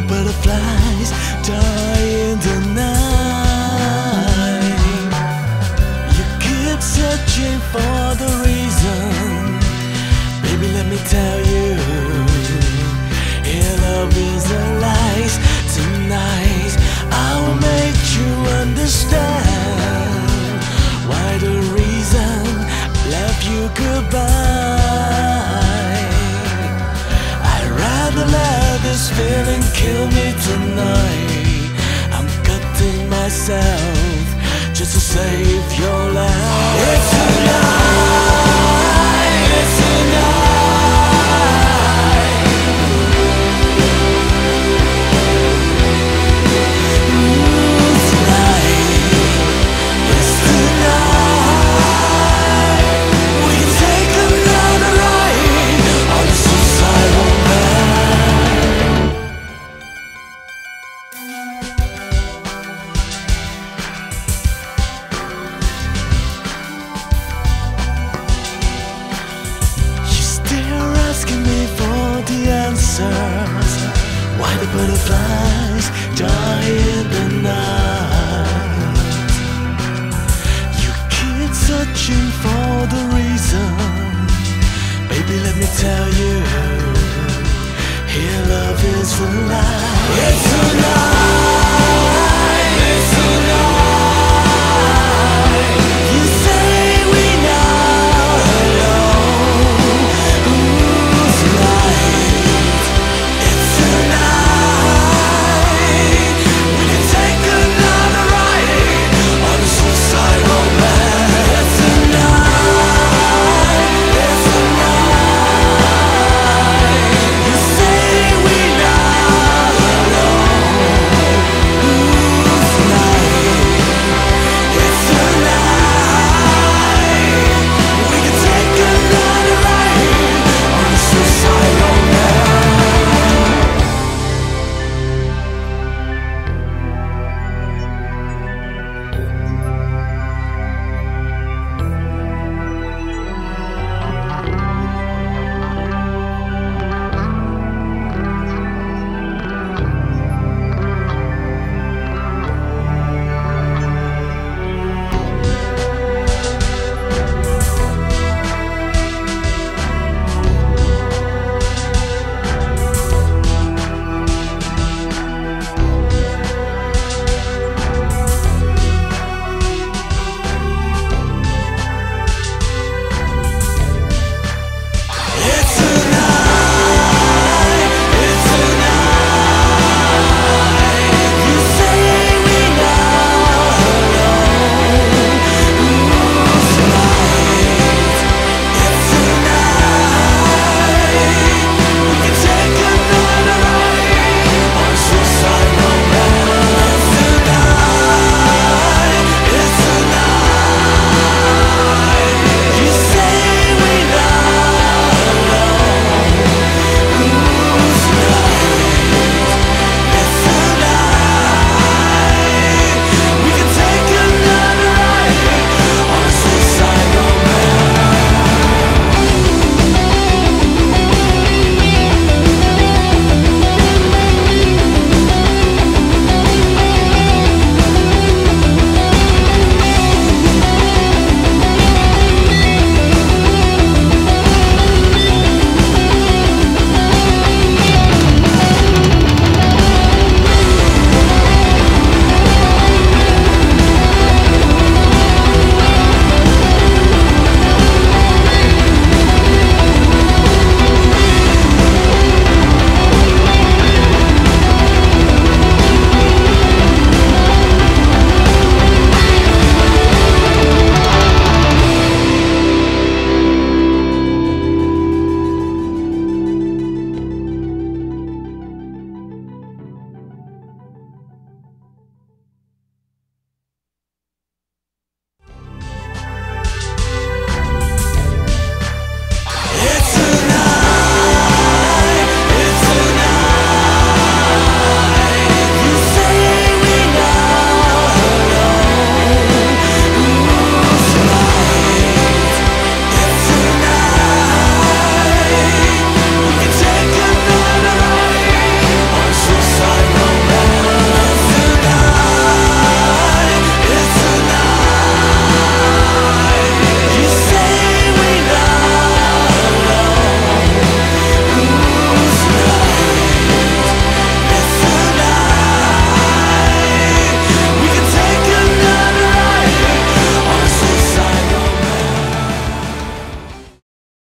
the butterflies die in the night. You keep searching for the reason. Baby, let me tell you, your love is a lie. Tonight I will make you understand why the reason I love you goodbye. This feeling kill me tonight. I'm cutting myself just to save your life. It's tonight. It's tonight. Ooh, tonight. It's tonight. We can take another ride on the suicidal path. Why the butterflies die in the night? You keep searching for the reason. Baby, let me tell you, here love is alive. It's alive.